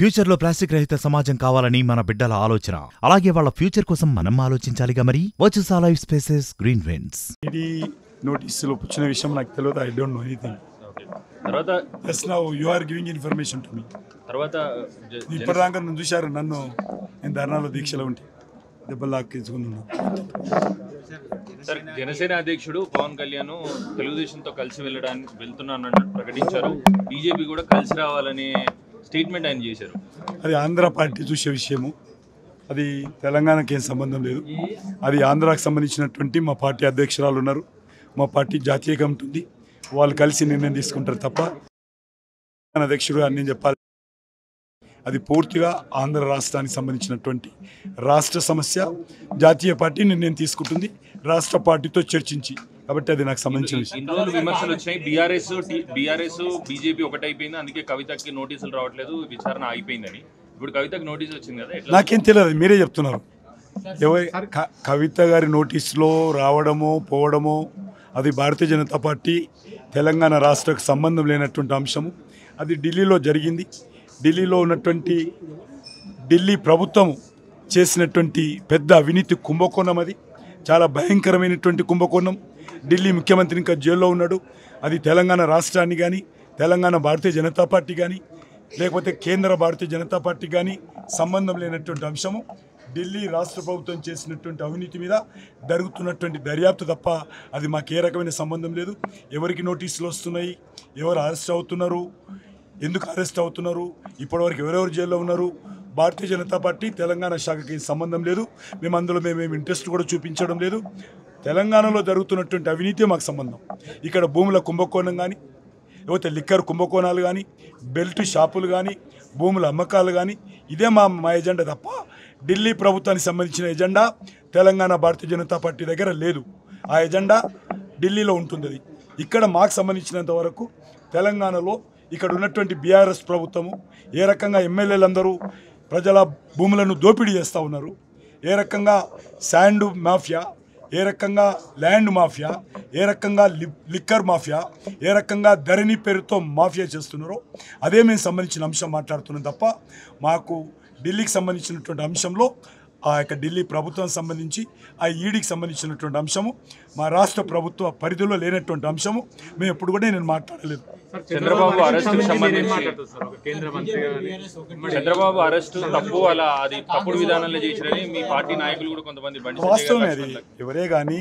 Future లో plastic రహిత సమాజం కావాలని మన బిడ్డల ఆలోచన, అలాగే వాళ్ళ ఫ్యూచర్ కోసం మనం ఆలోచించాలిగా. మరి Virtus all life spaces green veins. ఇది నోటీస్ లో వచ్చిన విషయం నాకు తెలియదు. I don't know anything. తర్వాత just now you are giving information to me. తర్వాత ఇప్పటిదాకా నేను చూశారు, నన్ను నేను ధర్నాలో దీక్షలో ఉంటే దెబ్బలు లాక్కించుకున్నాను. సార్, జనసేన అధ్యక్షుడు పవన్ కళ్యాణ్ తెలుగుదేశంతో కలిసి వెళ్తున్నానని ప్రకటించారు. బీజేపీ కూడా కలిసి రావాలనే స్టేట్మెంట్ ఆయన చేశారు. అది ఆంధ్ర పార్టీ చూసే విషయము, అది తెలంగాణకి ఏం సంబంధం లేదు. అది ఆంధ్రాకు సంబంధించినటువంటి మా పార్టీ అధ్యక్షురాలు ఉన్నారు, మా పార్టీ జాతీయ కమిటీ ఉంది, వాళ్ళు కలిసి నిర్ణయం తీసుకుంటారు తప్ప అధ్యక్షుడు అని నేను చెప్పాలి. అది పూర్తిగా ఆంధ్ర రాష్ట్రానికి సంబంధించినటువంటి రాష్ట్ర సమస్య. జాతీయ పార్టీ నిర్ణయం తీసుకుంటుంది రాష్ట్ర పార్టీతో చర్చించి, కాబట్టి అది నాకు సంబంధించిన విమర్శలు వచ్చాయి. బీఆర్ఎస్ బీజేపీ ఒకటైపోయింది, అందుకే కవితకి నోటీసులు రావట్లేదు, విచారణ ఆగిపోయిందని. ఇప్పుడు కవితకి నోటీస్ వచ్చింది కదా, నాకేం తెలియదు, మీరే చెప్తున్నారు. కవిత గారి నోటీసులో రావడమో పోవడమో అది భారతీయ జనతా పార్టీ తెలంగాణ రాష్ట్రకు సంబంధం లేనటువంటి అంశము. అది ఢిల్లీలో జరిగింది. ఢిల్లీలో ఉన్నటువంటి ఢిల్లీ ప్రభుత్వం చేసినటువంటి పెద్ద అవినీతి కుంభకోణం. అది చాలా భయంకరమైనటువంటి కుంభకోణం. ఢిల్లీ ముఖ్యమంత్రి ఇంకా జైల్లో ఉన్నాడు. అది తెలంగాణ రాష్ట్రాన్ని కానీ, తెలంగాణ భారతీయ జనతా పార్టీ కానీ, లేకపోతే కేంద్ర భారతీయ జనతా పార్టీ కానీ సంబంధం లేనటువంటి అంశము. ఢిల్లీ రాష్ట్ర ప్రభుత్వం చేసినటువంటి అవినీతి మీద జరుగుతున్నటువంటి దర్యాప్తు తప్ప అది మాకు ఏ రకమైన సంబంధం లేదు. ఎవరికి నోటీసులు వస్తున్నాయి, ఎవరు అరెస్ట్ అవుతున్నారు, ఎందుకు అరెస్ట్ అవుతున్నారు, ఇప్పటివరకు ఎవరెవరు జైల్లో ఉన్నారు, భారతీయ జనతా పార్టీ తెలంగాణ శాఖకి సంబంధం లేదు. మేము అందులో మేమేమి ఇంట్రెస్ట్ కూడా చూపించడం లేదు. తెలంగాణలో జరుగుతున్నటువంటి అవినీతి మాకు సంబంధం. ఇక్కడ భూముల కుంభకోణం కానీ, లేకపోతే లిక్కర్ కుంభకోణాలు కానీ, బెల్ట్ షాపులు కానీ, భూముల అమ్మకాలు కానీ, ఇదే మా ఎజెండా తప్ప ఢిల్లీ ప్రభుత్వానికి సంబంధించిన ఎజెండా తెలంగాణ భారతీయ జనతా పార్టీ దగ్గర లేదు. ఆ ఎజెండా ఢిల్లీలో ఉంటుంది. ఇక్కడ మాకు సంబంధించినంత వరకు తెలంగాణలో ఇక్కడ ఉన్నటువంటి బీఆర్ఎస్ ప్రభుత్వము ఏ రకంగా ఎమ్మెల్యేలందరూ ప్రజల భూములను దోపిడీ చేస్తూ ఉన్నారు, ఏ రకంగా శాండ్ మాఫియా, ఏ రకంగా ల్యాండ్ మాఫియా, ఏ రకంగా లిక్కర్ మాఫియా, ఏ రకంగా ధరణి పేరుతో మాఫియా చేస్తున్నారో అదే మేము సంబంధించిన అంశం మాట్లాడుతున్నాం తప్ప మాకు ఢిల్లీకి సంబంధించినటువంటి అంశంలో ఆ యొక్క ఢిల్లీ ప్రభుత్వానికి సంబంధించి ఆ ఈడీకి సంబంధించినటువంటి అంశము మా రాష్ట్ర ప్రభుత్వ పరిధిలో లేనటువంటి అంశము మేము ఎప్పుడు కూడా నేను మాట్లాడలేదు. చంద్రబాబు అరెస్ట్ తప్పు, అలా అది తప్పుడు విధానంలో చేశారని మీ పార్టీ నాయకులు కూడా కొంతమంది బండి. వాస్తవమే అది. ఎవరే కానీ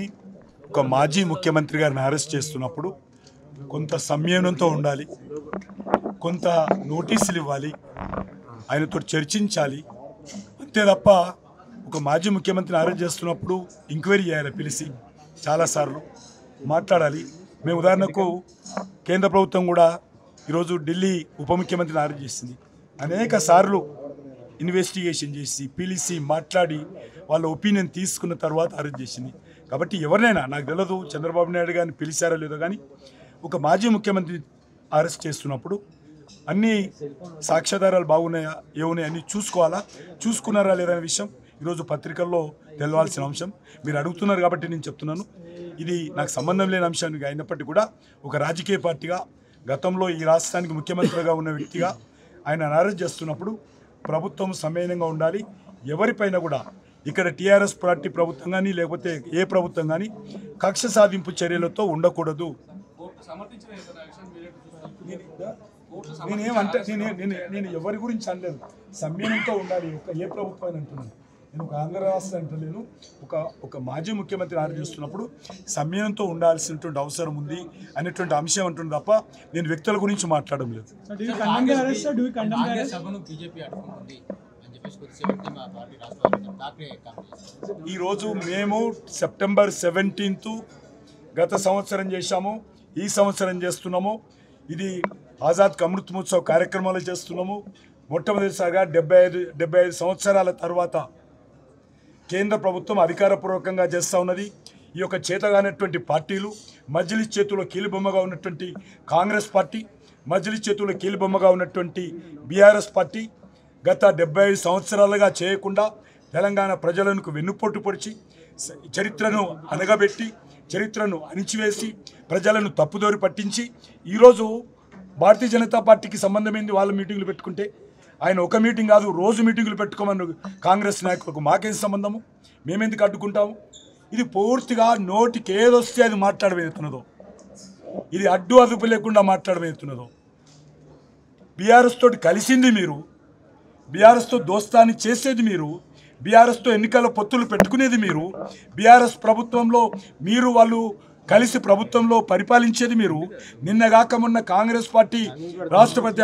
ఒక మాజీ ముఖ్యమంత్రి గారిని అరెస్ట్ చేస్తున్నప్పుడు కొంత సంయమనంతో ఉండాలి, కొంత నోటీసులు ఇవ్వాలి, ఆయనతో చర్చించాలి, అంతే తప్ప ఒక మాజీ ముఖ్యమంత్రిని అరెస్ట్ చేస్తున్నప్పుడు ఎంక్వైరీ చేయాలి, పిలిచి చాలాసార్లు మాట్లాడాలి. మేము ఉదాహరణకు కేంద్ర ప్రభుత్వం కూడా ఈరోజు ఢిల్లీ ఉప ముఖ్యమంత్రిని అరెస్ట్ చేసింది. అనేక సార్లు ఇన్వెస్టిగేషన్ చేసి పిలిచి మాట్లాడి వాళ్ళ ఒపీనియన్ తీసుకున్న తర్వాత అరెస్ట్ చేసింది. కాబట్టి ఎవరినైనా నాకు తెలియదు చంద్రబాబు నాయుడు గారిని పిలిచారో లేదో, కానీ ఒక మాజీ ముఖ్యమంత్రిని అరెస్ట్ చేస్తున్నప్పుడు అన్ని సాక్ష్యాధారాలు బాగున్నాయా, ఏమున్నాయి అన్నీ చూసుకోవాలా, చూసుకున్నారా లేదనే విషయం ఈరోజు పత్రికల్లో తెలవాల్సిన అంశం. మీరు అడుగుతున్నారు కాబట్టి నేను చెప్తున్నాను. ఇది నాకు సంబంధం లేని అంశానికి అయినప్పటికీ కూడా ఒక రాజకీయ పార్టీగా, గతంలో ఈ రాష్ట్రానికి ముఖ్యమంత్రిగా ఉన్న వ్యక్తిగా ఆయన అరెస్ట్ చేస్తున్నప్పుడు ప్రభుత్వం సమయంగా ఉండాలి. ఎవరిపైన కూడా ఇక్కడ టీఆర్ఎస్ పార్టీ ప్రభుత్వం కానీ, లేకపోతే ఏ ప్రభుత్వం కానీ కక్ష సాధింపు చర్యలతో ఉండకూడదు. నేను ఎవరి గురించి అనలేదు, సమయంతో ఉండాలి. ఏ ప్రభుత్వం అంటున్నాను నేను, ఒక ఆంధ్ర రాష్ట్ర అంటలేను. ఒక మాజీ ముఖ్యమంత్రి అరెస్ట్ చేస్తున్నప్పుడు సమయంతో ఉండాల్సినటువంటి అవసరం ఉంది అనేటువంటి అంశం అంటుంది తప్ప నేను వ్యక్తుల గురించి మాట్లాడడం లేదు. ఈరోజు మేము సెప్టెంబర్ 17 గత సంవత్సరం చేశాము, ఈ సంవత్సరం చేస్తున్నాము. ఇది ఆజాద్ అమృత్ మహోత్సవ్ కార్యక్రమాలు చేస్తున్నాము. మొట్టమొదటిసారిగా 75 సంవత్సరాల తర్వాత కేంద్ర ప్రభుత్వం అధికారపూర్వకంగా చేస్తూ ఉన్నది. ఈ యొక్క చేతగానటువంటి పార్టీలు, మజ్లిస్ చేతుల్లో కీలుబొమ్మగా ఉన్నటువంటి కాంగ్రెస్ పార్టీ, మజ్లిస్ చేతుల్లో కీలుబొమ్మగా ఉన్నటువంటి బీఆర్ఎస్ పార్టీ గత 75 సంవత్సరాలుగా చేయకుండా తెలంగాణ ప్రజలకు వెన్నుపోటు పొడిచి, చరిత్రను అనగబెట్టి, చరిత్రను అణిచివేసి, ప్రజలను తప్పుదోరి పట్టించి ఈరోజు భారతీయ జనతా పార్టీకి సంబంధమైంది. వాళ్ళ మీటింగ్లు పెట్టుకుంటే ఆయన ఒక మీటింగ్ కాదు రోజు మీటింగులు పెట్టుకోమను కాంగ్రెస్ నాయకులకు మాకేం సంబంధము, మేమెందుకు అడ్డుకుంటాము? ఇది పూర్తిగా నోటికి ఏదొస్తే అది మాట్లాడబోతున్నదో, ఇది అడ్డు అదుపు లేకుండా మాట్లాడబోతున్నదో. బీఆర్ఎస్ తోటి కలిసింది మీరు, బీఆర్ఎస్తో దోస్తాన్ని చేసేది మీరు, బీఆర్ఎస్తో ఎన్నికల పొత్తులు పెట్టుకునేది మీరు, బీఆర్ఎస్ ప్రభుత్వంలో మీరు వాళ్ళు కలిసి ప్రభుత్వంలో పరిపాలించేది మీరు. నిన్నగాక మొన్న కాంగ్రెస్ పార్టీ రాష్ట్రపతి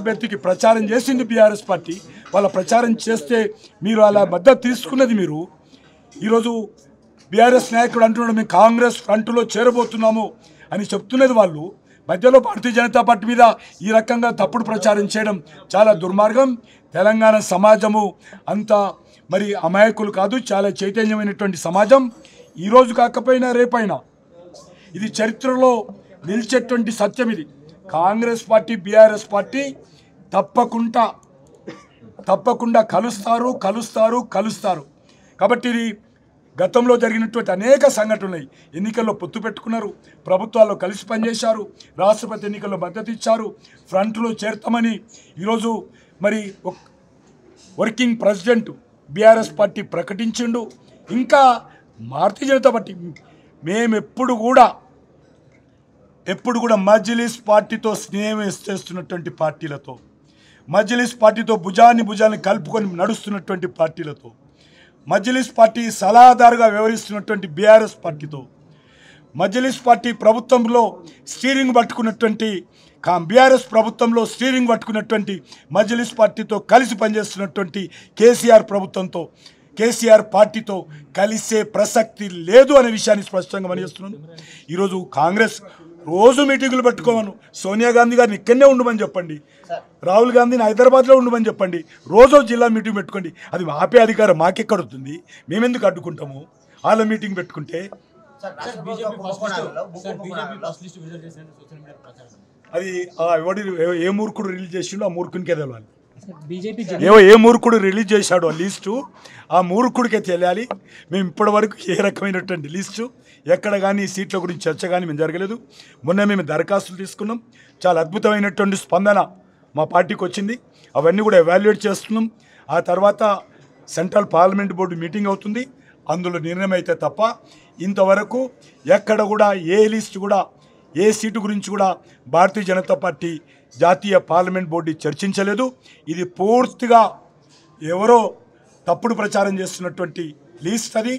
అభ్యర్థికి ప్రచారం చేసింది బీఆర్ఎస్ పార్టీ, వాళ్ళ ప్రచారం చేస్తే మీరు అలా మద్దతు తీసుకున్నది మీరు. ఈరోజు బీఆర్ఎస్ నాయకుడు అంటున్నాడు మేము కాంగ్రెస్ ఫ్రంట్లో చేరబోతున్నాము అని చెప్తున్నది వాళ్ళు. మధ్యలో భారతీయ జనతా పార్టీ మీద ఈ రకంగా తప్పుడు ప్రచారం చేయడం చాలా దుర్మార్గం. తెలంగాణ సమాజము అంత మరి అమాయకులు కాదు, చాలా చైతన్యమైనటువంటి సమాజం. ఈరోజు కాకపోయినా రేపైనా ఇది చరిత్రలో నిలిచేటువంటి సత్యం. ఇది కాంగ్రెస్ పార్టీ బీఆర్ఎస్ పార్టీ తప్పకుండా కలుస్తారు. కాబట్టి ఇది గతంలో జరిగినటువంటి అనేక సంఘటనలు, ఎన్నికల్లో పొత్తు పెట్టుకున్నారు, ప్రభుత్వాల్లో కలిసి పనిచేశారు, రాష్ట్రపతి ఎన్నికల్లో మద్దతు ఇచ్చారు, ఫ్రంట్లో చేరతామని ఈరోజు మరి వర్కింగ్ ప్రెసిడెంట్ బీఆర్ఎస్ పార్టీ ప్రకటించిండు. ఇంకా భారతీయ జనతా పార్టీ మేము ఎప్పుడు కూడా మజ్లిస్ పార్టీతో స్నేహం చేస్తున్నటువంటి పార్టీలతో, మజ్లిస్ పార్టీతో భుజాన్ని కలుపుకొని నడుస్తున్నటువంటి పార్టీలతో, మజ్లిస్ పార్టీ సలహాదారుగా వ్యవహరిస్తున్నటువంటి బీఆర్ఎస్ పార్టీతో, మజ్లిస్ పార్టీ ప్రభుత్వంలో స్టీరింగ్ పట్టుకున్నటువంటి బీఆర్ఎస్ ప్రభుత్వంలో స్టీరింగ్ పట్టుకున్నటువంటి మజ్లిస్ పార్టీతో కలిసి పనిచేస్తున్నటువంటి కేసీఆర్ ప్రభుత్వంతో, కేసీఆర్ పార్టీతో కలిసే ప్రసక్తి లేదు అనే విషయాన్ని స్పష్టంగా పనిచేస్తున్నాను. ఈరోజు కాంగ్రెస్ రోజు మీటింగులు పెట్టుకోమను, సోనియా గాంధీ గారిని ఇక్కడనే ఉండమని చెప్పండి, రాహుల్ గాంధీని హైదరాబాద్లో ఉండమని చెప్పండి, రోజు జిల్లా మీటింగ్ పెట్టుకోండి. అది ఆపే అధికారం మాకెక్కడుతుంది? మేమెందుకు అడ్డుకుంటాము వాళ్ళ మీటింగ్ పెట్టుకుంటే? అది ఏ మూర్ఖుడు రిలీజ్ చేసిండో ఆ మూర్ఖునికే తెలవాలి, ఏ మూర్ఖుడు రిలీజ్ చేశాడో ఆ లిస్టు ఆ మూర్ఖుడికే తెలియాలి. మేము ఇప్పటివరకు ఏ రకమైనటువంటి లిస్టు ఎక్కడ కానీ సీట్ల గురించి చర్చ కానీ మేము జరగలేదు. మొన్న మేము దరఖాస్తులు తీసుకున్నాం, చాలా అద్భుతమైనటువంటి స్పందన మా పార్టీకి వచ్చింది, అవన్నీ కూడా ఎవాల్యుయేట్ చేస్తున్నాం. ఆ తర్వాత సెంట్రల్ పార్లమెంట్ బోర్డు మీటింగ్ అవుతుంది, అందులో నిర్ణయం అయితే తప్ప ఇంతవరకు ఎక్కడ కూడా ఏ లిస్టు కూడా ఏ సీటు గురించి కూడా భారతీయ జనతా పార్టీ జాతీయ పార్లమెంట్ బోర్డు చర్చించలేదు. ఇది పూర్తిగా ఎవరో తప్పుడు ప్రచారం చేస్తున్నటువంటి లిస్ట్, అది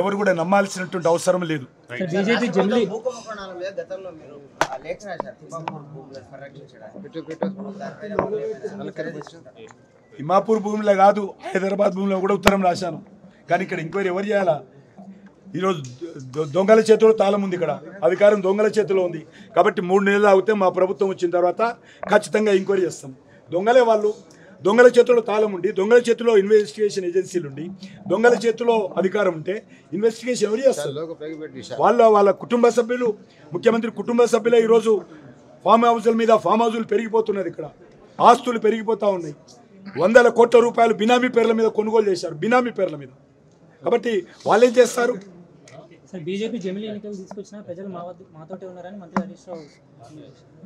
ఎవరు కూడా నమ్మాల్సినటువంటి అవసరం లేదు. హిమాపూర్ భూమిలో కాదు, హైదరాబాద్ భూమిలో కూడా ఉత్తరం రాశాను, కానీ ఇక్కడ ఎంక్వైరీ ఎవరు చేయాలా? ఈరోజు దొంగల చేతిలో తాళం ఉంది, ఇక్కడ అధికారం దొంగల చేతిలో ఉంది. కాబట్టి 3 నెలలు ఆగితే మా ప్రభుత్వం వచ్చిన తర్వాత ఖచ్చితంగా ఎంక్వైరీ చేస్తాం. దొంగలే వాళ్ళు, దొంగల చేతిలో తాళం ఉండి, దొంగల చేతిలో ఇన్వెస్టిగేషన్ ఏజెన్సీలు ఉండి, దొంగల చేతిలో అధికారం ఉంటే ఇన్వెస్టిగేషన్ ఎవరు చేస్తారు? వాళ్ళ కుటుంబ సభ్యులు, ముఖ్యమంత్రి కుటుంబ సభ్యులే. ఈరోజు ఫామ్ హౌజుల మీద ఫామ్ హౌజులు పెరిగిపోతున్నది, ఇక్కడ ఆస్తులు పెరిగిపోతూ ఉన్నాయి. 100 కోట్ల రూపాయలు బినామీ పేర్ల మీద కొనుగోలు చేశారు, బినామీ పేర్ల మీద. కాబట్టి వాళ్ళేం చేస్తారు?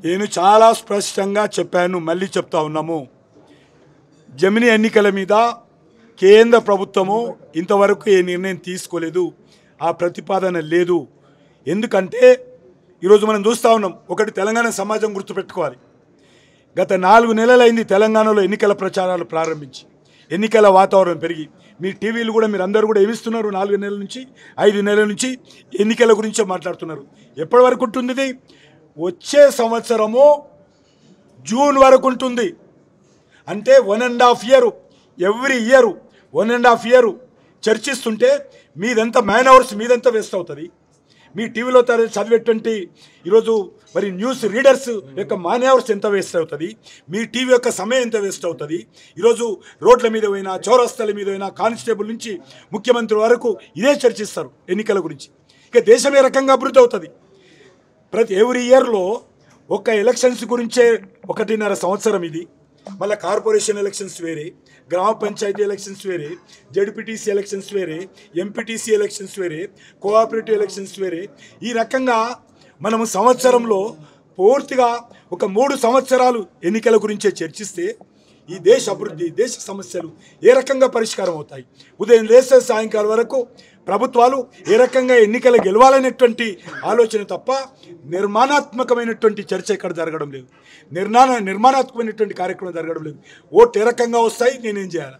నేను చాలా స్పష్టంగా చెప్పాను, మళ్ళీ చెప్తా ఉన్నాము. జమిని ఎన్నికల మీద కేంద్ర ప్రభుత్వము ఇంతవరకు ఏ నిర్ణయం తీసుకోలేదు, ఆ ప్రతిపాదన లేదు. ఎందుకంటే ఈరోజు మనం చూస్తూ ఉన్నాం, ఒకటి తెలంగాణ సమాజం గుర్తుపెట్టుకోవాలి. గత 4 నెలలైంది తెలంగాణలో ఎన్నికల ప్రచారాలు ప్రారంభించి, ఎన్నికల వాతావరణం పెరిగి, మీ టీవీలు కూడా మీరు అందరూ కూడా ఏమిస్తున్నారు, 4 నెలల నుంచి 5 నెలల నుంచి ఎన్నికల గురించే మాట్లాడుతున్నారు. ఎప్పటి వరకు ఉంటుంది? వచ్చే సంవత్సరము జూన్ వరకు ఉంటుంది. అంటే 1.5 ఇయర్, ఎవ్రీ ఇయర్ 1.5 ఇయర్ చర్చిస్తుంటే మీదంతా మ్యాన్ అవర్స్ మీదంతా వేస్ట్ అవుతుంది. మీ టీవీలో చదివేటువంటి ఈరోజు మరి న్యూస్ రీడర్స్ యొక్క మ్యాన్ అవర్స్ ఎంత వేస్ట్ అవుతుంది, మీ టీవీ యొక్క సమయం ఎంత వేస్ట్ అవుతుంది. ఈరోజు రోడ్ల మీద పోయినా, చౌరస్తాల మీద పోయినా, కానిస్టేబుల్ నుంచి ముఖ్యమంత్రి వరకు ఇదే చర్చిస్తారు ఎన్నికల గురించి. ఇక దేశం ఏ రకంగా అభివృద్ధి అవుతుంది? ప్రతి ఎవ్రీ ఇయర్లో ఒక ఎలక్షన్స్ గురించే 1.5 సంవత్సరం ఇది, మళ్ళీ కార్పొరేషన్ ఎలక్షన్స్ వేరే, గ్రామ పంచాయతీ ఎలక్షన్స్ వేరే, జడ్పీటీసీ ఎలక్షన్స్ వేరే, ఎంపీటీసీ ఎలక్షన్స్ వేరే, కోఆపరేటివ్ ఎలక్షన్స్ వేరే. ఈ రకంగా మనము సంవత్సరంలో పూర్తిగా ఒక 3 సంవత్సరాలు ఎన్నికల గురించి చర్చిస్తే ఈ దేశ అభివృద్ధి దేశ సమస్యలు ఏ రకంగా పరిష్కారం అవుతాయి ఉదయం లేస్తే సాయంకాలం వరకు ప్రభుత్వాలు ఏ రకంగా ఎన్నికల గెలవాలనేటువంటి ఆలోచన తప్ప నిర్మాణాత్మకమైనటువంటి చర్చ ఇక్కడ జరగడం లేదు నిర్మాణాత్మకమైనటువంటి కార్యక్రమం జరగడం లేదు ఓటు ఏ రకంగా వస్తాయి నేను ఏం చేయాలి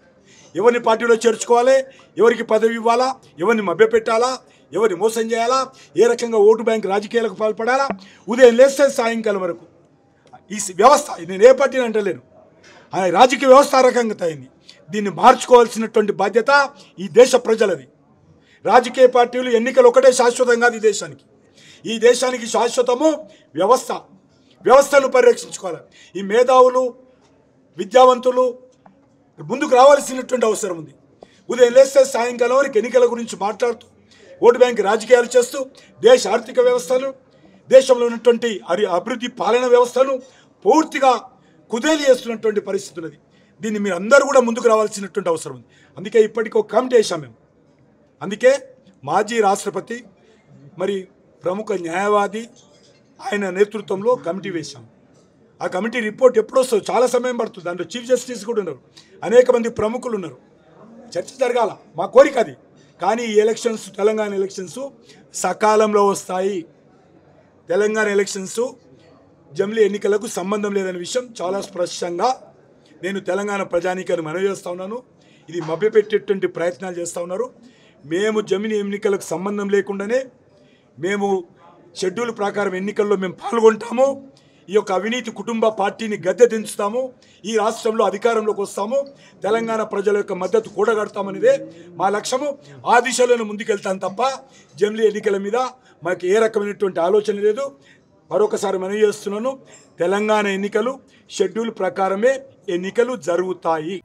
ఎవరిని పార్టీలో చేర్చుకోవాలి ఎవరికి పదవి ఇవ్వాలా ఎవరిని మభ్య పెట్టాలా ఎవరిని మోసం చేయాలా ఏ రకంగా ఓటు బ్యాంక్ రాజకీయాలకు పాల్పడాలా ఉదయం లేస్తే సాయంకాలం వరకు ఈ వ్యవస్థ నేను ఏ పార్టీని అంటలేను ఆ రాజకీయ వ్యవస్థ రకంగా తయింది దీన్ని మార్చుకోవాల్సినటువంటి బాధ్యత ఈ దేశ ప్రజలది రాజకీయ పార్టీలు ఎన్నికలు ఒకటే శాశ్వతం కాదు ఈ దేశానికి శాశ్వతము వ్యవస్థ వ్యవస్థను పరిరక్షించుకోవాలి ఈ మేధావులు విద్యావంతులు ముందుకు రావాల్సినటువంటి అవసరం ఉంది ఉదయం లేస్తే సాయంకాలం వరకు ఎన్నికల గురించి మాట్లాడుతూ ఓటు బ్యాంక్ రాజకీయాలు చేస్తూ దేశ ఆర్థిక వ్యవస్థను దేశంలో ఉన్నటువంటి అభివృద్ధి పాలన వ్యవస్థను పూర్తిగా కుదేలి చేస్తున్నటువంటి పరిస్థితి ఉన్నది దీన్ని మీరు అందరూ కూడా ముందుకు రావాల్సినటువంటి అవసరం ఉంది అందుకే ఇప్పటికీ ఒక కమిటీ వేశాం మేము అందుకే మాజీ రాష్ట్రపతి మరి ప్రముఖ న్యాయవాది ఆయన నేతృత్వంలో కమిటీ వేశాం ఆ కమిటీ రిపోర్ట్ ఎప్పుడు వస్తుందో చాలా సమయం పడుతుంది దాంట్లో చీఫ్ జస్టిస్ కూడా ఉన్నారు అనేక మంది ప్రముఖులు ఉన్నారు చర్చ జరగాల మా కోరిక అది కానీ ఈ ఎలక్షన్స్ తెలంగాణ ఎలక్షన్స్ సకాలంలో వస్తాయి తెలంగాణ ఎలక్షన్స్ జమిలీ ఎన్నికలకు సంబంధం లేదనే విషయం చాలా స్పష్టంగా నేను తెలంగాణ ప్రజానీకాన్ని మనవి చేస్తూ ఉన్నాను ఇది మభ్యపెట్టేటువంటి ప్రయత్నాలు చేస్తూ ఉన్నారు మేము జమిలీ ఎన్నికలకు సంబంధం లేకుండానే మేము షెడ్యూల్ ప్రకారం ఎన్నికల్లో మేము పాల్గొంటాము ఈ యొక్క అవినీతి కుటుంబ పార్టీని గద్దె దించుతాము ఈ రాష్ట్రంలో అధికారంలోకి వస్తాము తెలంగాణ ప్రజల యొక్క మద్దతు కూడగడతామనేదే మా లక్ష్యము ఆ దిశలోనే ముందుకెళ్తాం తప్ప జమిలీ ఎన్నికల మీద మాకు ఏ రకమైనటువంటి ఆలోచన లేదు మరొకసారి మనవి చేస్తున్నాను తెలంగాణ ఎన్నికలు షెడ్యూల్ ప్రకారమే ఎన్నికలు జరుగుతాయి।